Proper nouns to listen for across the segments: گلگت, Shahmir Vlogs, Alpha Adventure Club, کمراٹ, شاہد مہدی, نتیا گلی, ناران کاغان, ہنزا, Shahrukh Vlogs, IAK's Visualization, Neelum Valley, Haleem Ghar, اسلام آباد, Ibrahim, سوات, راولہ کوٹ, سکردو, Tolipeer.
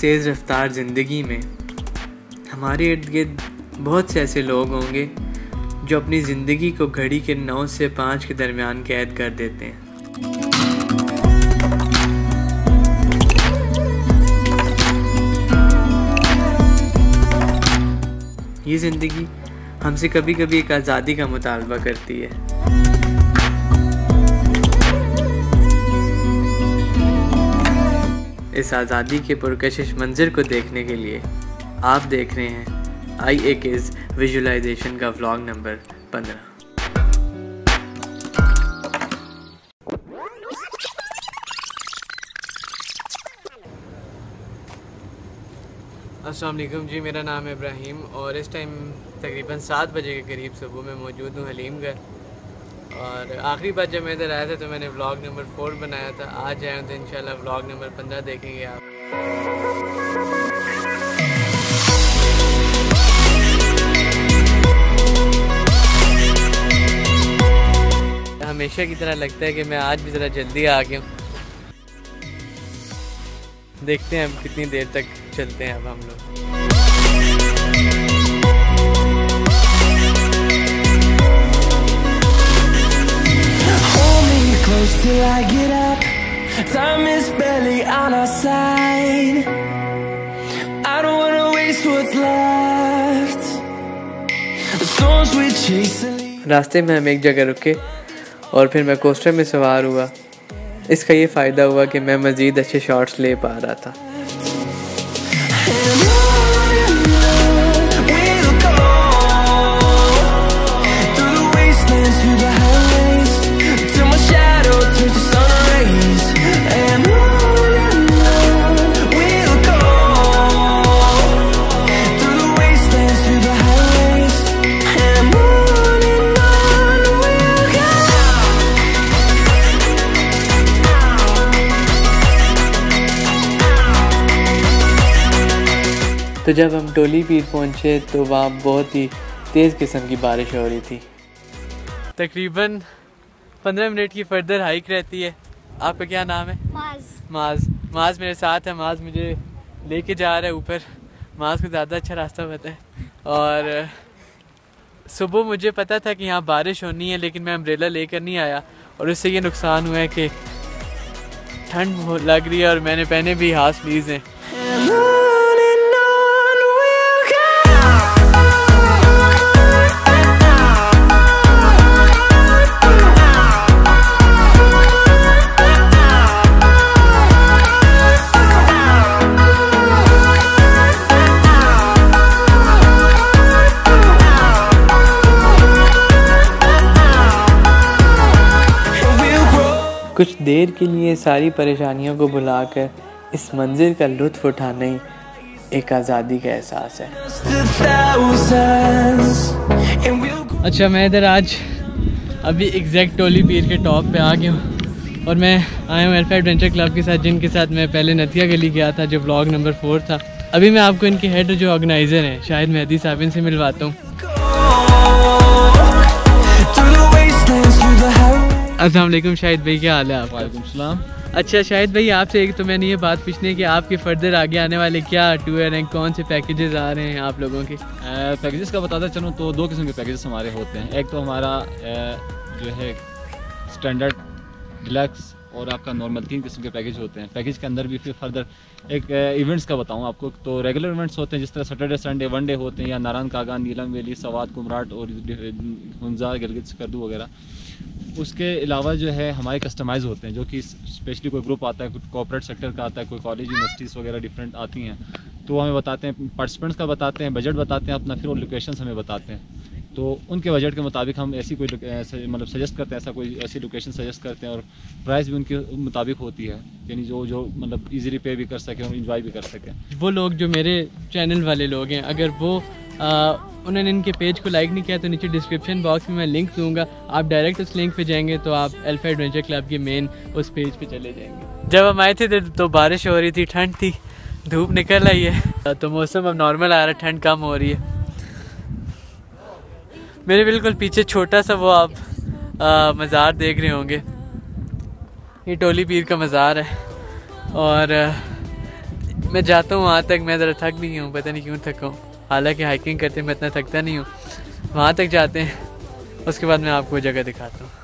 تیز رفتار زندگی میں ہمارے ارد گرد بہت سے ایسے لوگ ہوں گے جو اپنی زندگی کو گھڑی کے 9 سے 5 کے درمیان قید کر دیتے ہیں۔ یہ زندگی ہم سے کبھی کبھی ایک آزادی کا مطالبہ کرتی ہے، اس آزادی کے پرکشش منظر کو دیکھنے کے لیے آپ دیکھ رہے ہیں IAK's ویژولائزیشن کا ولاگ نمبر 15۔ السلام علیکم جی، میرا نام ہے ابراہیم اور اس ٹائم تقریباً 7 بجے کے قریب صبح میں موجود ہوں حلیم گھر، اور آخری بار جب میں ادھر آیا تھا تو میں نے ولاگ نمبر 4 بنایا تھا۔ آج آئے ہوں تو انشاءاللہ ولاگ نمبر 15 دیکھیں گے آپ۔ ہمیشہ کی طرح لگتا ہے کہ میں آج بھی ذرا جلدی آ گیا ہوں، دیکھتے ہیں اب کتنی دیر تک چلتے ہیں اب ہم لوگ۔ راستے میں ہم ایک جگہ رکے اور پھر میں کوسٹر میں سوار ہوا۔ اس کا یہ فائدہ ہوا کہ میں مزید اچھے شاٹس لے پا رہا تھا۔ تو جب ہم ٹولی پیر پہنچے تو وہاں بہت ہی تیز قسم کی بارش ہو رہی تھی۔ تقریباً 15 منٹ کی فردر ہائک رہتی ہے۔ آپ کا کیا نام ہے؟ معاذ میرے ساتھ ہے۔ معاذ مجھے لے کے جا رہا ہے اوپر، معاذ کو زیادہ اچھا راستہ پتہ ہے۔ اور صبح مجھے پتہ تھا کہ یہاں بارش ہونی ہے، لیکن میں امبریلا لے کر نہیں آیا، اور اس سے یہ نقصان ہوا ہے کہ ٹھنڈ لگ رہی ہے اور میں نے پہنے بھی ہاف سلیوز ہیں۔ کچھ دیر کے لیے ساری پریشانیوں کو بھلا کر اس منظر کا لطف اٹھانا ہی ایک آزادی کا احساس ہے۔ اچھا، میں ادھر آج ابھی ایگزیکٹ ٹولی پیر کے ٹاپ پہ آ گیا ہوں، اور میں آیا ہوں الفا ایڈونچر کلب کے ساتھ، جن کے ساتھ میں پہلے نتیا گلی گیا تھا جو ولاگ نمبر 4 تھا۔ ابھی میں آپ کو ان کے ہیڈ جو آرگنائزر ہیں شاہد مہدی صاحب، ان سے ملواتا ہوں۔ السلام علیکم شاہد بھائی، کیا حال ہے آپ؟ وعلیکم السلام۔ اچھا شاہد بھائی، آپ سے ایک تو میں نے یہ بات پوچھنی ہے کہ آپ کے فردر آگے آنے والے کیا ٹور ہیں، کون سے پیکیجز آ رہے ہیں آپ لوگوں کے؟ پیکیجز کا بتاتا چلوں تو 2 قسم کے پیکیجز ہمارے ہوتے ہیں۔ ایک تو ہمارا جو ہے اسٹینڈرڈ ڈیلکس اور آپ کا نارمل، 3 قسم کے پیکیج ہوتے ہیں۔ پیکیج کے اندر بھی پھر فردر ایک ایونٹس کا بتاؤں آپ کو تو ریگولر ایونٹس ہوتے ہیں، جس طرح سٹرڈے سنڈے ون ڈے ہوتے ہیں، یا ناران کاغان، نیلم ویلی، سوات، کمراٹ اور ہنزا، گلگت سکردو وغیرہ۔ اس کے علاوہ جو ہے ہمارے کسٹمائز ہوتے ہیں، جو کہ اسپیشلی کوئی گروپ آتا ہے، کوئی کارپوریٹ سیکٹر کا آتا ہے، کوئی کالج یونیورسٹیز وغیرہ ڈفرینٹ آتی ہیں، تو ہمیں بتاتے ہیں پارٹیسپینٹس کا، بتاتے ہیں بجٹ، بتاتے ہیں اپنا، پھر وہ لوکیشنز ہمیں بتاتے ہیں، تو ان کے بجٹ کے مطابق ہم ایسی کوئی مطلب سجیسٹ کرتے ہیں، ایسا کوئی ایسی لوکیشن سجیسٹ کرتے ہیں، اور پرائز بھی ان کے مطابق ہوتی ہے، یعنی جو مطلب ایزیلی پے بھی کر سکیں اور انجوائے بھی کر سکیں۔ وہ لوگ جو میرے چینل والے لوگ ہیں، اگر وہ انہوں نے ان کے پیج کو لائک نہیں کیا تو نیچے ڈسکرپشن باکس میں لنک دوں گا، آپ ڈائریکٹ اس لنک پہ جائیں گے تو آپ الفا ایڈونچر کلب کے مین اس پیج پہ چلے جائیں گے۔ جب ہم آئے تھے تو بارش ہو رہی تھی، ٹھنڈ تھی، دھوپ نکل رہی ہے، تو موسم اب نارمل آ رہا ہے، ٹھنڈ کم ہو رہی ہے۔ میرے بالکل پیچھے چھوٹا سا وہ آپ مزار دیکھ رہے ہوں گے، یہ ٹولی پیر کا مزار ہے، اور میں جاتا ہوں وہاں تک میں ذرا تھک بھی ہوں, پتہ نہیں کیوں تھکا ہوں, حالانکہ ہائکنگ کرتے میں اتنا تھکتا نہیں ہوں. وہاں تک جاتے ہیں, اس کے بعد میں آپ کو جگہ دکھاتا ہوں.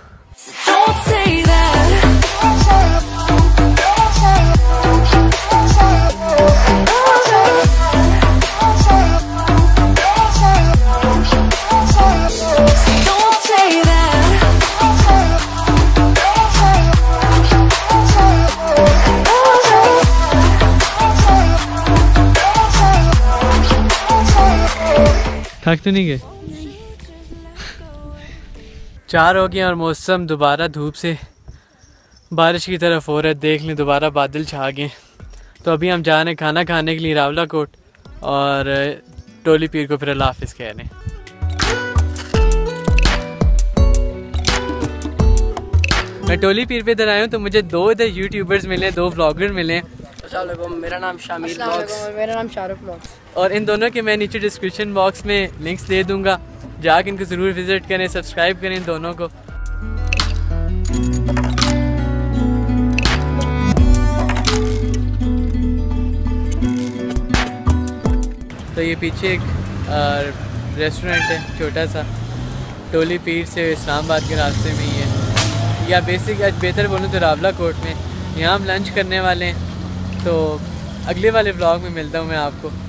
تھک تو نہیں گئے؟ 4 ہو گئے اور موسم دوبارہ دھوپ سے بارش کی طرف ہو رہا ہے. دیکھ لیں دوبارہ بادل چھا گئے. تو ابھی ہم جا رہے ہیں کھانا کھانے کے لیے راولہ کوٹ, اور ٹولی پیر کو پھر اللہ حافظ کہہ رہے ہیں. میں ٹولی پیر پہ ادھر آیا ہوں تو مجھے دو ادھر یوٹیوبرز ملے, دو بلاگر ملے. السلام علیکم, میرا نام شامل بلاگز, میرا نام شارف بلاگز, اور ان دونوں کے میں نیچے ڈسکرپشن باکس میں لنکس دے دوں گا. جا کے ان کو ضرور وزٹ کریں, سبسکرائب کریں ان دونوں کو. تو یہ پیچھے ایک ریسٹورینٹ ہے چھوٹا سا, ٹولی پیر سے اسلام آباد کے راستے میں ہی ہے, یا بیسک آج بہتر بولوں تو راولہ کوٹ میں. یہاں ہم لنچ کرنے والے ہیں, تو اگلے والے بلاگ میں ملتا ہوں میں آپ کو.